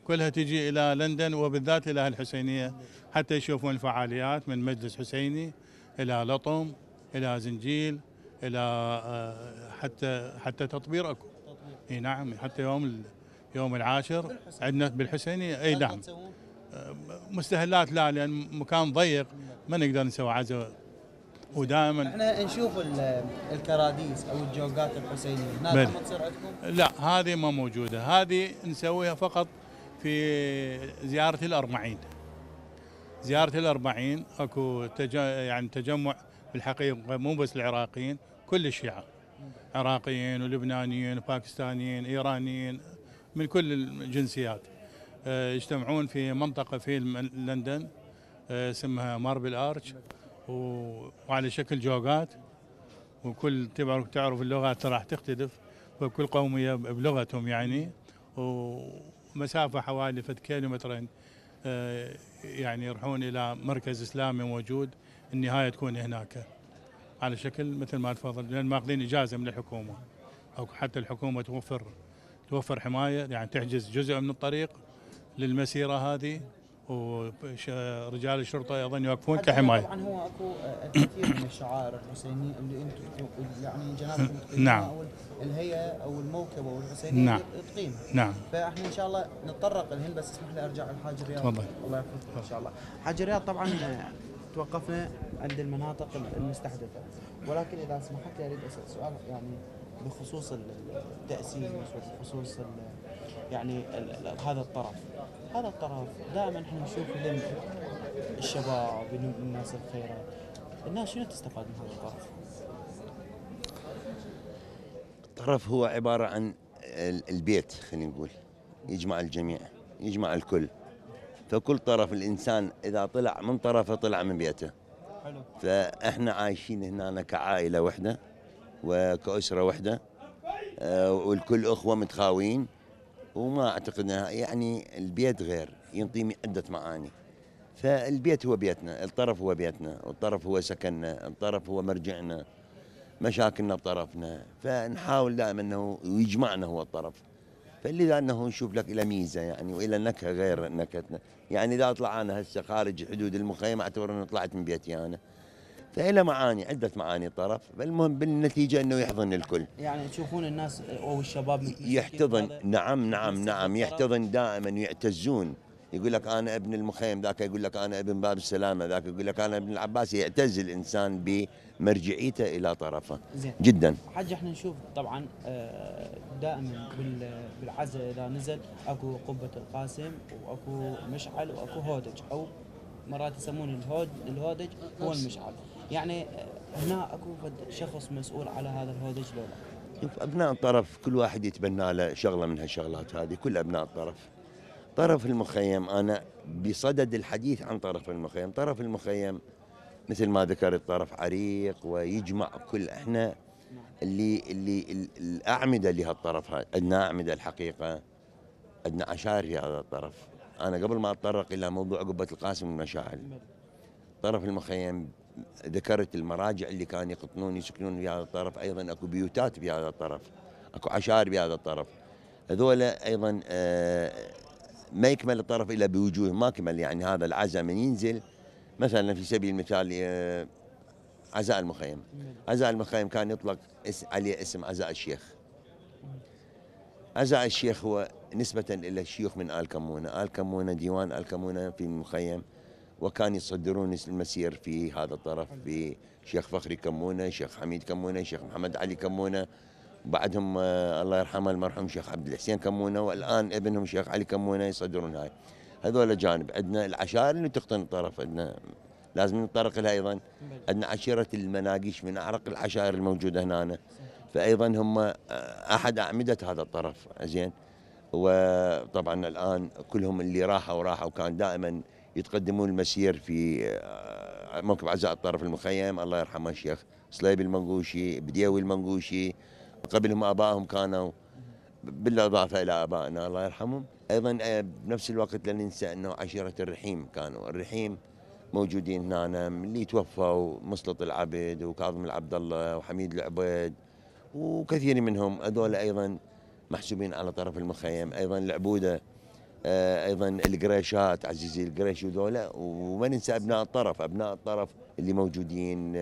كلها تجي إلى لندن وبالذات إلى الحسينية حتى يشوفون الفعاليات من مجلس حسيني إلى لطم إلى زنجيل إلى حتى حتى تطبير أكو. إيه نعم، حتى يوم يوم العاشر عندنا بالحسينية. أي نعم، مستهلات لا، لأن مكان ضيق ما نقدر نسوي عزاء. ودائما احنا نشوف الكراديس او الجوقات الحسينيه هناك ما تصير عندكم؟ لا، هذه ما موجوده، هذه نسويها فقط في زياره الأربعين. زياره الأربعين اكو تج... يعني تجمع بالحقيقه مو بس العراقيين، كل الشيعه، عراقيين ولبنانيين وباكستانيين ايرانيين من كل الجنسيات يجتمعون في منطقه في لندن اسمها ماربل ارتش وعلى شكل جوقات، وكل تعرف اللغات راح تختلف وكل قومية بلغتهم يعني، ومسافة حوالي فد كيلومترين يعني يروحون إلى مركز إسلامي موجود، النهاية تكون هناك على شكل مثل ما تفضل، لأن ماخذين إجازة من الحكومة أو حتى الحكومة توفر توفر حماية، يعني تحجز جزء من الطريق للمسيرة هذه ورجال الشرطه اظن يوقفون كحمايه. طبعا هو اكو الكثير من الشعائر الحسينيه اللي انتم يعني جنابكم نعم او الهيئه او الموكب او الحسينيه نعم تقيمها. نعم، فاحنا ان شاء الله نتطرق لهن، بس اسمح لي ارجع للحاج رياض. تفضل. الله يحفظك ان شاء الله. حاج رياض، طبعا توقفنا عند المناطق المستحدثه، ولكن اذا سمحت لي اريد اسال سؤال يعني بخصوص التاسيس وبخصوص يعني هذا الطرف. هذا الطرف دائما احنا نشوف لم الشباب والناس الخيرة، الناس شنو تستفاد من هذا الطرف؟ الطرف هو عبارة عن البيت، خلينا نقول يجمع الجميع، يجمع الكل، فكل طرف الإنسان إذا طلع من طرفه طلع من بيته. حلو. فاحنا عايشين هنا كعائلة وحدة وكأسرة وحدة، والكل أخوة متخاوين، وما أعتقد يعني البيت غير ينطي عدة معاني. فالبيت هو بيتنا، الطرف هو بيتنا، الطرف هو سكننا، الطرف هو مرجعنا، مشاكلنا بطرفنا، فنحاول دائما أنه يجمعنا هو الطرف. فلذا أنه نشوف لك إلى ميزة يعني وإلى نكهة غير نكهتنا، يعني إذا أطلع أنا هسه خارج حدود المخيم أعتبر أني طلعت من بيتي أنا. فإلى معاني عدة معاني الطرف، المهم بالنتيجة أنه يحضن الكل. يعني تشوفون الناس أو الشباب يحتضن. نعم نعم نعم، يحتضن دائما ويعتزون، يقول لك أنا ابن المخيم، ذاك يقول لك أنا ابن باب السلامة، ذاك يقول لك أنا ابن العباس. يعتز الإنسان بمرجعيته إلى طرفه. زين. جدا حاج، احنا نشوف طبعا دائما بالعزاء إذا نزل أكو قبة القاسم وأكو مشعل وأكو هودج، أو مرات يسمون الهودج هو المشعل. يعني هنا اكو شخص مسؤول على هذا الهودج لو لا؟ شوف، ابناء الطرف كل واحد يتبنى له شغله من هالشغلات هذه، كل ابناء الطرف. طرف المخيم انا بصدد الحديث عن طرف المخيم، طرف المخيم مثل ما ذكر الطرف عريق ويجمع كل احنا اللي اللي الاعمده لهالطرف هاي، عندنا اعمده الحقيقه، عندنا عشائر لهذا الطرف. انا قبل ما اتطرق الى موضوع قبه القاسم والمشاعل، طرف المخيم ذكرت المراجع اللي كانوا يقطنون يسكنون بهذا الطرف، ايضا اكو بيوتات بهذا الطرف، اكو عشائر بهذا الطرف. هذولا ايضا ما يكمل الطرف الا بوجوه ما كمل، يعني هذا العزاء من ينزل مثلا في سبيل المثال عزاء المخيم، عزاء المخيم كان يطلق عليه اسم عزاء الشيخ. عزاء الشيخ هو نسبة الى الشيوخ من آل كمونة، آل كمونة ديوان آل كمونة في المخيم، وكان يصدرون المسير في هذا الطرف في شيخ فخري كمونة، شيخ حميد كمونة، شيخ محمد علي كمونة، بعدهم الله يرحمه المرحوم شيخ عبد الحسين كمونة، والآن ابنهم شيخ علي كمونة يصدرون هاي. هذول جانب. عندنا العشائر اللي تقطن الطرف، عندنا لازم نتطرق لها أيضا. عندنا عشيرة المناقيش من أعرق العشائر الموجودة هنا، فأيضا هم أحد أعمدة هذا الطرف. زين. وطبعا الآن كلهم اللي راحوا راحوا، كان دائما يتقدمون المسير في موكب عزاء الطرف المخيم الله يرحمه الشيخ صليبي المنقوشي، بديو المنقوشي، قبلهم ابائهم كانوا، بالاضافه الى ابائنا الله يرحمهم. ايضا بنفس الوقت لا ننسى انه عشيره الرحيم كانوا، الرحيم موجودين هنا اللي توفوا مسلط العبد وكاظم العبد الله وحميد العبيد وكثير منهم، هذول ايضا محسوبين على طرف المخيم. ايضا العبوده ايضا القريشات، عزيزي القريش وذولا، وما ننسى ابناء الطرف، ابناء الطرف اللي موجودين،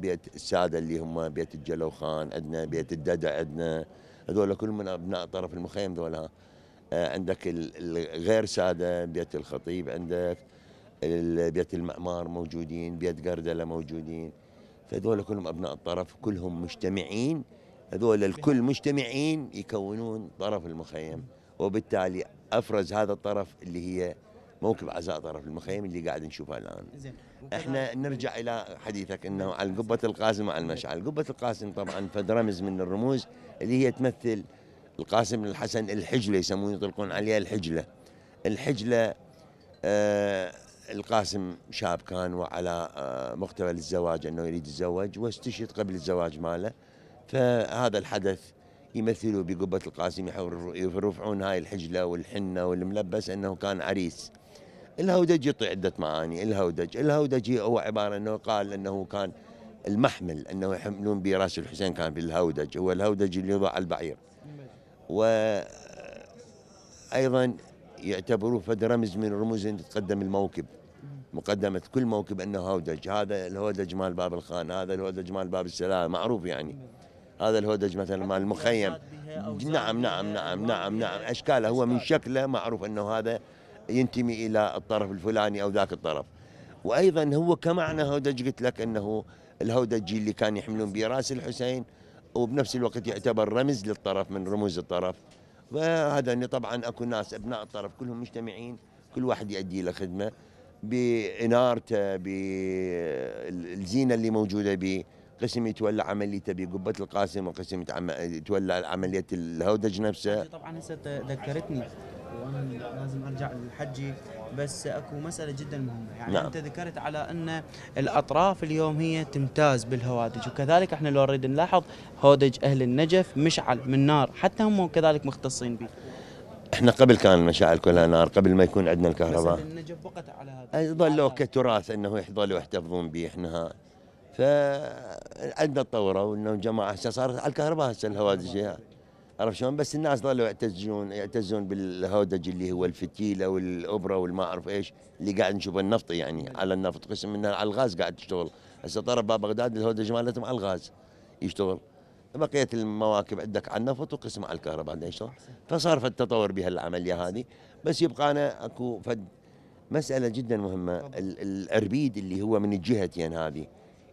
بيت الساده اللي هم بيت الجلوخان عندنا، بيت الددع عندنا، هذول كلهم من ابناء طرف المخيم ذولا. عندك الغير ساده، بيت الخطيب، عندك بيت المعمار موجودين، بيت قردله موجودين، فهذول كلهم ابناء الطرف، كلهم مجتمعين، هذول الكل مجتمعين يكونون طرف المخيم، وبالتالي افرز هذا الطرف اللي هي موكب عزاء طرف المخيم اللي قاعد نشوفها الان. زين، احنا نرجع الى حديثك انه على قبه القاسم وعلى المشعل. قبه القاسم طبعا فد رمز من الرموز اللي هي تمثل القاسم الحسن، الحجله يسمون، يطلقون عليها الحجله. الحجله آه القاسم شاب كان وعلى آه مقتبل الزواج، انه يريد يتزوج واستشهد قبل الزواج ماله، فهذا الحدث يمثلوا بقبة القاسم، يرفعون هاي الحجلة والحنة والملبس أنه كان عريس. الهودج يعطي عدة معاني. الهودج الهودج هو عبارة أنه قال أنه كان المحمل، أنه يحملون به راس الحسين كان بالهودج، هو الهودج اللي يوضع على البعير. وأيضا يعتبروه فد رمز من الرموز اللي تقدم الموكب، مقدمة كل موكب أنه هودج، هذا الهودج مال باب الخان، هذا الهودج مال باب السلام، معروف يعني. هذا الهودج مثلا مال المخيم، نعم نعم نعم نعم نعم اشكاله، هو من شكله معروف انه هذا ينتمي الى الطرف الفلاني او ذاك الطرف. وايضا هو كمعنى هودج، قلت لك انه الهودج اللي كان يحملون به راس الحسين، وبنفس الوقت يعتبر رمز للطرف من رموز الطرف. وهذا انه طبعا اكو ناس ابناء الطرف كلهم مجتمعين، كل واحد يؤدي له خدمه بانارته، بالزينه اللي موجوده به. قسم يتولى عمليته بقبة القاسم، وقسم يتولى عملية الهودج نفسه. طبعا هسه ذكرتني وانا لازم ارجع للحجي، بس اكو مسألة جدا مهمة يعني. نعم. انت ذكرت على ان الاطراف اليوم هي تمتاز بالهوادج، وكذلك احنا لو نريد نلاحظ هودج اهل النجف مشعل من نار، حتى هم كذلك مختصين به. احنا قبل كان المشاعل كلها نار، قبل ما يكون عندنا الكهرباء، بس النجف بقت على هذا، يظلوا كتراث انه يظلوا يحتفظون به. احنا فعندنا تطوروا وانه جماعه هسه صارت على الكهرباء، هسه الهوادج، عرفت شلون؟ بس الناس ظلوا يعتزون يعتزون بالهودج اللي هو الفتيله والابره والما اعرف ايش اللي قاعد نشوفه، النفط يعني، على النفط، قسم منها على الغاز قاعد تشتغل. هسه طرف باب بغداد الهودج مالتهم على الغاز يشتغل، بقيه المواكب عندك على النفط وقسم على الكهرباء عندنا يشتغل، فصار في التطور بهالعمليه هذه. بس يبقى انا اكو فد مساله جدا مهمه، الاربيد اللي هو من الجهتين هذه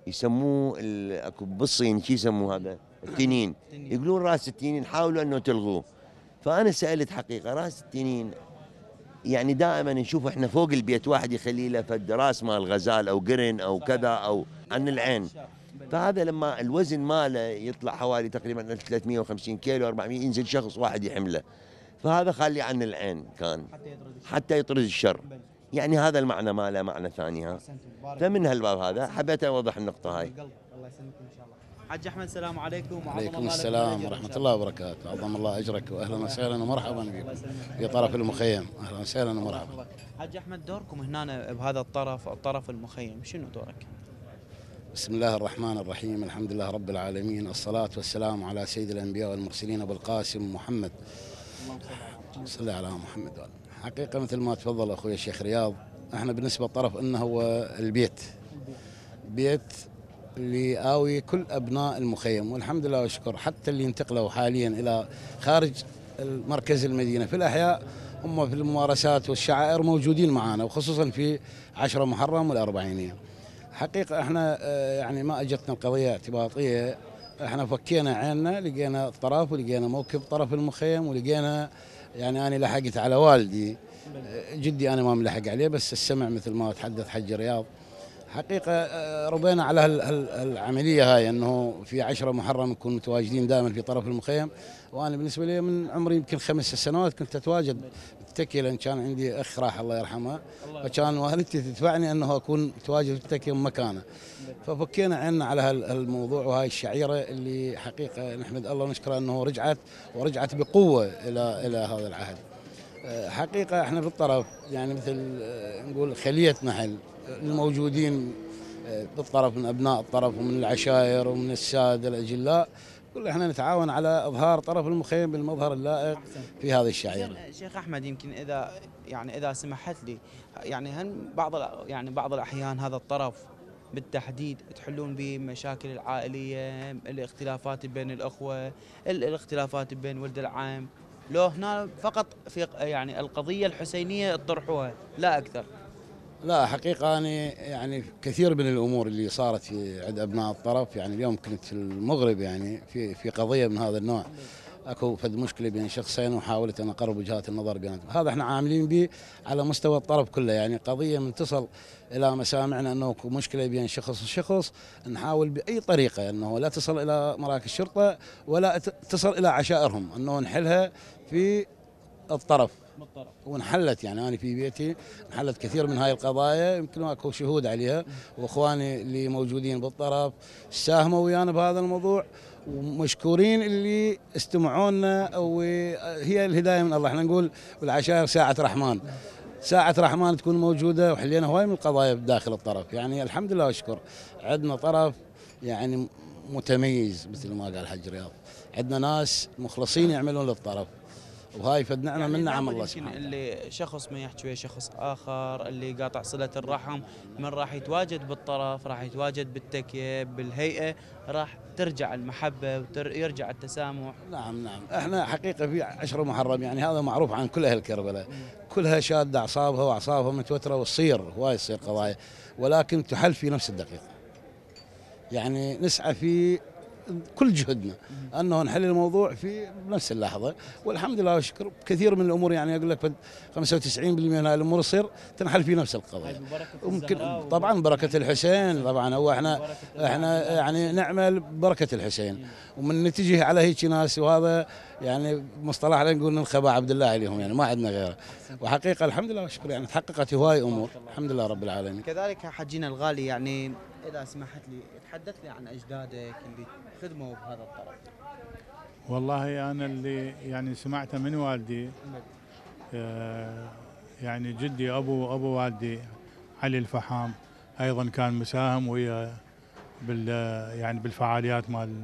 يسموه اكو بالصين شو يسموه هذا؟ التنين، يقولون راس التنين، حاولوا انه تلغوه. فانا سالت حقيقه راس التنين يعني دائما نشوف احنا فوق البيت واحد يخلي له فد راس مال غزال او قرن او كذا او عن العين، فهذا لما الوزن ماله يطلع حوالي تقريبا ثلاثمئة وخمسين كيلو أربعمئة، ينزل شخص واحد يحمله، فهذا خلي عن العين كان حتى يطرد الشر يعني. هذا المعنى ما له معنى ثاني، ها، فمن هالباب هذا حبيت اوضح النقطه هاي. الله يسلمكم ان شاء الله. حاج احمد، السلام عليكم. وعليكم السلام ورحمه الله وبركاته، عظم الله اجرك، واهلا وسهلا ومرحبا بكم في طرف المخيم. اهلا وسهلا ومرحبا. حاج احمد، دوركم هنا بهذا الطرف، طرف المخيم، شنو دورك؟ بسم الله الرحمن الرحيم، الحمد لله رب العالمين، الصلاه والسلام على سيد الانبياء والمرسلين ابو القاسم محمد، اللهم صل على محمد وعلى. حقيقة مثل ما تفضل أخوي الشيخ رياض، احنا بالنسبة للطرف انه هو البيت، بيت اللي آوي كل أبناء المخيم، والحمد لله والشكر حتى اللي انتقلوا حاليا إلى خارج مركز المدينة في الأحياء هم في الممارسات والشعائر موجودين معنا، وخصوصا في عشرة محرم والأربعينية. حقيقة احنا يعني ما أجتنا القضية اعتباطية، احنا فكينا عيننا، لقينا الطرف ولقينا موكب طرف المخيم، ولقينا يعني أنا لحقت على والدي، جدي أنا ما ملحق عليه، بس السمع مثل ما تحدث حج رياض. حقيقة ربينا على هالعملية هاي، أنه في عشرة محرم نكون متواجدين دائما في طرف المخيم. وأنا بالنسبة لي من عمري يمكن خمس سنوات كنت أتواجد بالتكية، لأن كان عندي أخ راح الله يرحمه، فكان والدتي تدفعني أنه أكون متواجد بالتكية مكانه. ففكينا عنا على هالموضوع وهاي الشعيرة اللي حقيقة نحمد الله ونشكره أنه رجعت، ورجعت بقوة إلى إلى هذا العهد. حقيقة احنا بالطرف يعني مثل نقول خليتنا حل الموجودين بالطرف من أبناء الطرف ومن العشائر ومن السادة الأجلاء، كل احنا نتعاون على إظهار طرف المخيم بالمظهر اللائق في هذه الشعيرة. شيخ أحمد، يمكن إذا يعني إذا سمحت لي، يعني هل بعض يعني بعض الأحيان هذا الطرف بالتحديد تحلون به مشاكل العائلية، الاختلافات بين الأخوة، الاختلافات بين ولد العم، لو هنا فقط في يعني القضية الحسينية تطرحوها لا أكثر؟ لا حقيقة أنا يعني كثير من الأمور اللي صارت في عند أبناء الطرف، يعني اليوم كنت في المغرب يعني في في قضية من هذا النوع، أكو فد مشكلة بين شخصين وحاولت أن أقرب وجهات النظر بينهم، هذا إحنا عاملين به على مستوى الطرف كله، يعني قضية من تصل إلى مسامعنا أنه مشكلة بين شخص وشخص نحاول بأي طريقة أنه لا تصل إلى مراكز الشرطة ولا تصل إلى عشائرهم، أنه نحلها في الطرف. ونحلت يعني أنا في بيتي انحلت كثير من هاي القضايا، يمكن أكو شهود عليها، وإخواني اللي موجودين بالطرف ساهموا ويانا بهذا الموضوع، ومشكورين اللي استمعونا، وهي الهداية من الله. احنا نقول بالعشائر ساعة رحمن، ساعة رحمن تكون موجودة، وحلينا هواي من القضايا بداخل الطرف، يعني الحمد لله أشكر عندنا طرف يعني متميز مثل ما قال الحاج رياض، عندنا ناس مخلصين يعملون للطرف، وهاي فد نعمه يعني من نعم الله سبحانه. اللي شخص ما يحكي ويا شخص اخر، اللي قاطع صله الرحم، من راح يتواجد بالطرف راح يتواجد بالتكيه بالهيئه، راح ترجع المحبه ويرجع التسامح. نعم نعم، احنا حقيقه في عشرة محرم يعني هذا معروف عن كل اهل كربلاء، كلها شاده اعصابها واعصابها متوتره، وتصير هواي تصير قضايا، ولكن تحل في نفس الدقيقه. يعني نسعى في كل جهدنا انه نحل الموضوع في نفس اللحظه، والحمد لله والشكر كثير من الامور، يعني اقول لك خمسة وتسعين بالمئة من الامور تصير تنحل في نفس القضايا. ممكن طبعا بركه الحسين، طبعا هو احنا احنا يعني نعمل ببركه الحسين، ومن نتجه على هيك ناس، وهذا يعني مصطلح نقول ننخبع عبد الله عليهم، يعني ما عندنا غيره. وحقيقه الحمد لله والشكر يعني تحققت هواي امور الحمد لله رب العالمين. كذلك حجينا الغالي، يعني إذا سمحت لي تحدث لي عن أجدادك اللي خدموا بهذا الطرف. والله أنا اللي يعني سمعته من والدي، آه يعني جدي أبو أبو والدي علي الفحام أيضا كان مساهم ويا بال يعني بالفعاليات مال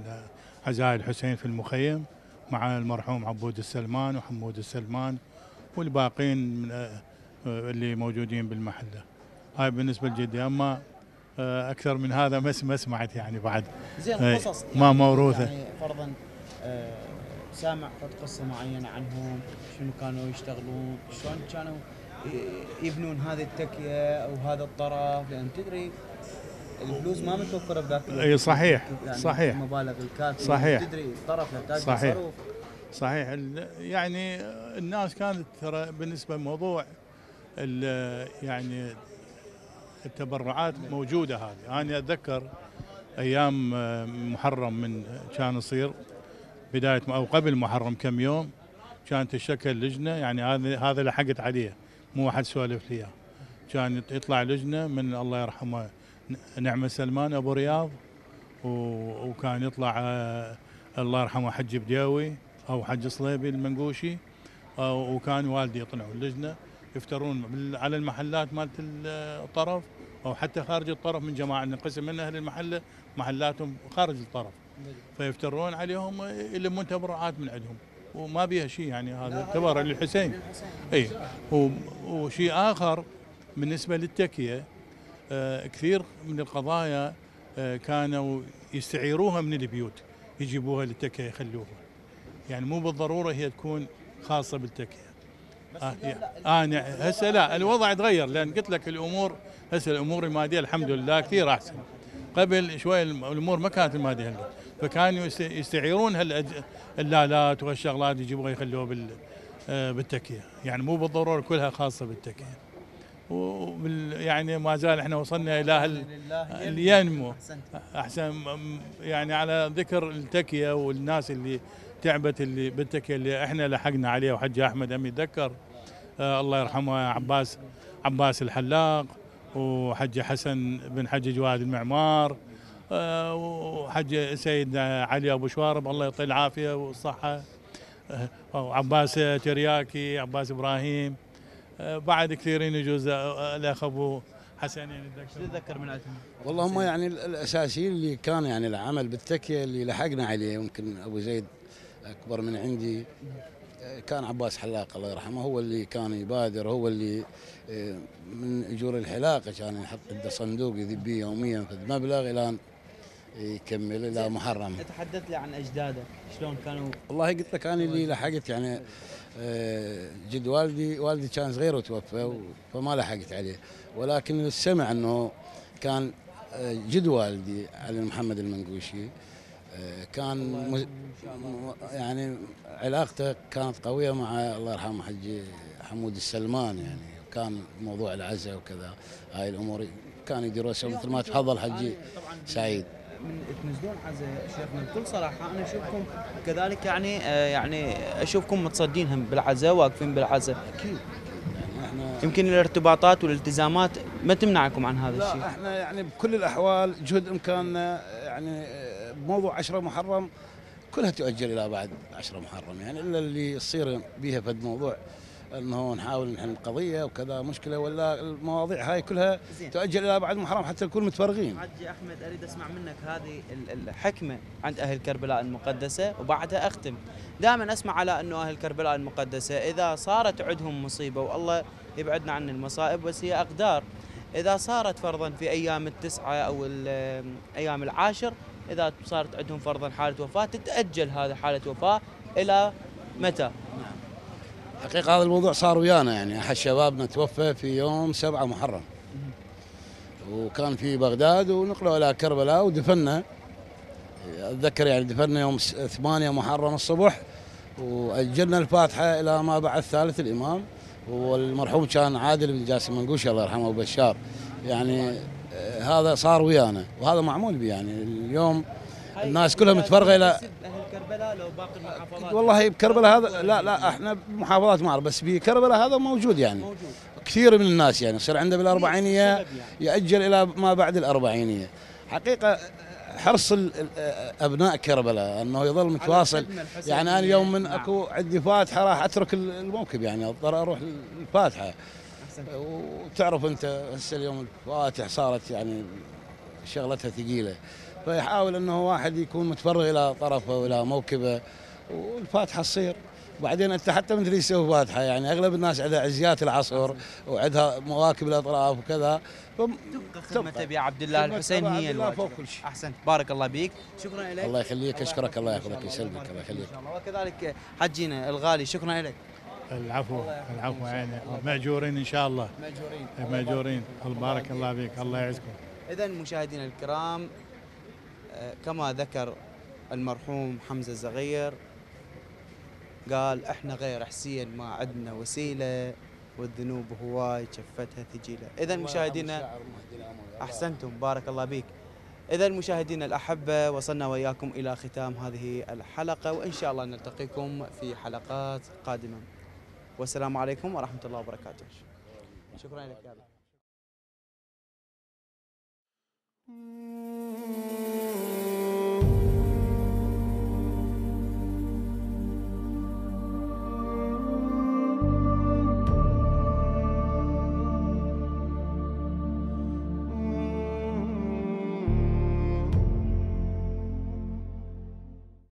عزاء الحسين في المخيم مع المرحوم عبود السلمان وحمود السلمان والباقين من آه اللي موجودين بالمحلة. هاي بالنسبة لجدي. أما اكثر من هذا ما سمعت يعني بعد. زين قصص يعني ما موروثه، يعني فرضا أه سامع قصه معينه عنهم، شنو كانوا يشتغلون، شلون كانوا يبنون هذه التكيه او هذا الطرف، لان تدري الفلوس ما متوفره بذاك الوقت. اي صحيح يعني صحيح، المبالغ الكافيه صحيح، تدري الطرف يحتاج تصرف صحيح. يعني الناس كانت ترى بالنسبه لموضوع يعني التبرعات موجودة. هذه أنا أتذكر أيام محرم من كان يصير بداية أو قبل محرم كم يوم كانت تشكل لجنة، يعني هذا هذا لحقت عليه مو واحد سولف لي، كان يطلع لجنة من الله يرحمه نعمة سلمان أبو رياض، وكان يطلع الله يرحمه حج بديوي أو حج صليبي المنقوشي، وكان والدي يطلعوا اللجنة يفترون على المحلات مالت الطرف او حتى خارج الطرف، من جماعه انقسم من اهل المحله محلاتهم خارج الطرف، فيفترون عليهم يلمون تبرعات من عندهم، وما بيها شيء يعني هذا تبرع للحسين. اي وشيء اخر بالنسبه للتكيه، آه كثير من القضايا آه كانوا يستعيروها من البيوت يجيبوها للتكيه يخلوها، يعني مو بالضروره هي تكون خاصه بالتكيه. آه آه أنا هسه لا، الوضع تغير، لأن قلت لك الأمور هسه الأمور المادية الحمد لله كثير أحسن. قبل شوي الأمور ما كانت المادية هلأ، فكانوا يستعيرون هالالات وهالشغلات يجيبوها يخلوها بال بالتكية، يعني مو بالضرورة كلها خاصة بالتكية. وبال يعني ما زال احنا وصلنا إلى هال اللي ينمو أحسن. يعني على ذكر التكية والناس اللي تعبت اللي بالتكيه اللي احنا لحقنا عليها، وحج احمد امي يتذكر آه الله يرحمه عباس عباس الحلاق، وحج حسن بن حج جواد المعمار، آه وحج سيدنا علي ابو شوارب الله يعطيه العافيه والصحه، آه وعباس ترياكي، عباس ابراهيم، آه بعد كثيرين يجوز الاخ ابو حسن يعني تتذكر من عزمه؟ والله هم يعني الاساسيين اللي كان يعني العمل بالتكيه اللي لحقنا عليه، يمكن ابو زيد اكبر من عندي كان عباس الحلاق الله يرحمه، هو اللي كان يبادر، هو اللي من اجور الحلاقه كان يحط عنده صندوق يذبيه يوميا في مبلغ الى يكمل الى محرم. تحدث لي عن اجدادك شلون كانوا؟ والله قلت لك انا اللي لحقت يعني جد والدي، والدي كان صغير وتوفى فما لحقت عليه، ولكن السمع انه كان جد والدي علي محمد المنقوشي كان مز... يعني علاقته كانت قويه مع الله يرحمه حجي حمود السلمان، يعني كان موضوع العزاء وكذا هاي الامور كان يدرسها مثل ما تفضل حجي سعيد. من تنزلون عزاء شيخنا بكل صراحه انا اشوفكم كذلك يعني آه يعني اشوفكم متصدين بالعزاء واقفين بالعزاء. اكيد يعني احنا يمكن الارتباطات والالتزامات ما تمنعكم عن هذا الشيء. لا احنا يعني بكل الاحوال جهد امكاننا يعني بموضوع عشرة محرم كلها تؤجل الى بعد عشرة محرم، يعني الا اللي يصير بيها في الموضوع انه نحاول نحل القضيه وكذا مشكله، ولا المواضيع هاي كلها زين تؤجل الى بعد محرم حتى نكون متفرغين. حجي احمد اريد اسمع منك هذه الحكمه عند اهل كربلاء المقدسه وبعدها اختم. دائما اسمع على انه اهل كربلاء المقدسه اذا صارت عندهم مصيبه، والله يبعدنا عن المصائب بس هي اقدار، اذا صارت فرضا في ايام التسعه او ايام العاشر، اذا صارت عندهم فرضا حاله وفاه تتاجل هذه حاله وفاه الى متى؟ حقيقة هذا الموضوع صار ويانا، يعني أحد شبابنا توفى في يوم سبعة محرم وكان في بغداد ونقلوا إلى كربلاء ودفننا، أتذكر يعني دفننا يوم ثمانية محرم الصبح وأجلنا الفاتحة إلى ما بعد ثالث الإمام، والمرحوم كان عادل بن جاسم منقوش الله يرحمه وبشار، يعني هذا صار ويانا وهذا معمول به، يعني اليوم الناس كلها متفرغه الى اهل كربلاء لو باقي المحافظات. والله بكربلاء هذا لا لا احنا بمحافظات ما اعرف، بس بكربلاء هذا موجود يعني موجود. كثير من الناس يعني يصير عنده بالاربعينيه يعني. ياجل الى ما بعد الاربعينيه. حقيقه حرص ابناء كربلاء انه يظل متواصل، يعني انا اليوم من اكو عندي فاتحه راح اترك الموكب، يعني اضطر اروح للفاتحه. وتعرف انت هسه اليوم الفاتح صارت يعني شغلتها ثقيله، فيحاول انه واحد يكون متفرغ الى طرفه والى موكبه والفاتحه تصير. وبعدين انت حتى مثل يسوي فاتحه يعني اغلب الناس عندها عزيات العصر وعندها مواكب الاطراف وكذا، تبقى خدمه ابي عبد الله الحسين هي الواجب. احسن بارك الله بيك، شكرا لك. الله يخليك، اشكرك، الله ياخذك يسلمك، الله يخليك. وكذلك حجينا الغالي شكرا لك. العفو العفو، يعني ماجورين ان شاء الله، ماجورين ماجورين. بارك الله بيك، الله يعزكم. اذا مشاهدينا الكرام كما ذكر المرحوم حمزة الزغير قال احنا غير حسين ما عندنا وسيله والذنوب هواي شفتها ثجيله. اذا مشاهدينا احسنتم بارك الله بيك. اذا مشاهدينا الاحبه وصلنا وياكم الى ختام هذه الحلقه، وان شاء الله نلتقيكم في حلقات قادمه، والسلام عليكم ورحمه الله وبركاته. شكرا لك يا